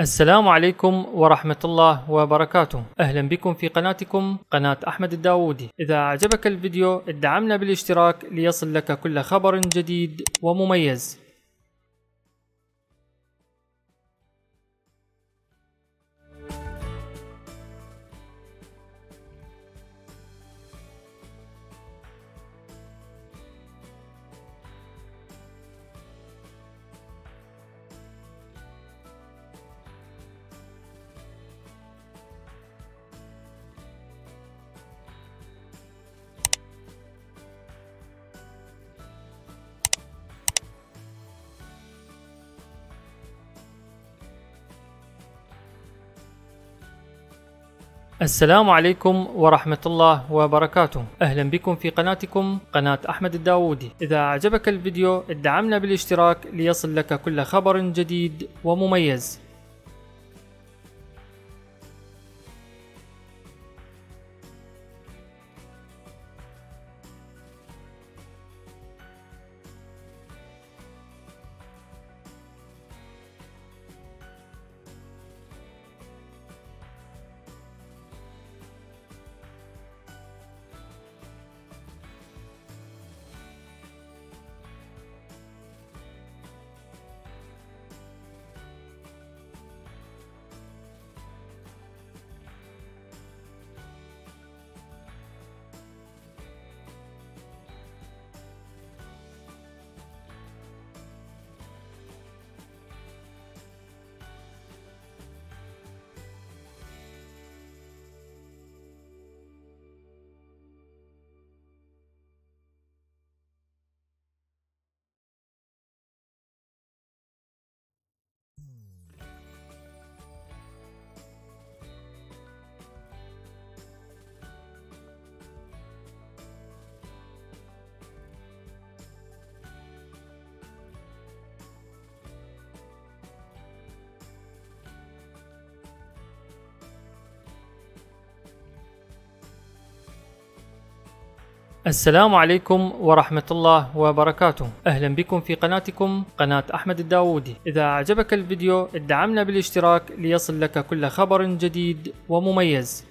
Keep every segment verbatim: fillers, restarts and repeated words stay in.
السلام عليكم ورحمة الله وبركاته. أهلا بكم في قناتكم قناة أحمد الداوودي. إذا أعجبك الفيديو ادعمنا بالاشتراك ليصل لك كل خبر جديد ومميز. السلام عليكم ورحمة الله وبركاته. أهلا بكم في قناتكم قناة أحمد الداوودي. إذا أعجبك الفيديو ادعمنا بالاشتراك ليصل لك كل خبر جديد ومميز. السلام عليكم ورحمة الله وبركاته. أهلا بكم في قناتكم قناة أحمد الداوودي. إذا أعجبك الفيديو ادعمنا بالاشتراك ليصل لك كل خبر جديد ومميز.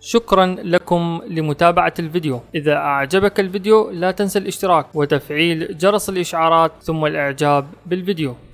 شكرا لكم لمتابعة الفيديو. إذا أعجبك الفيديو لا تنسى الاشتراك وتفعيل جرس الإشعارات ثم الإعجاب بالفيديو.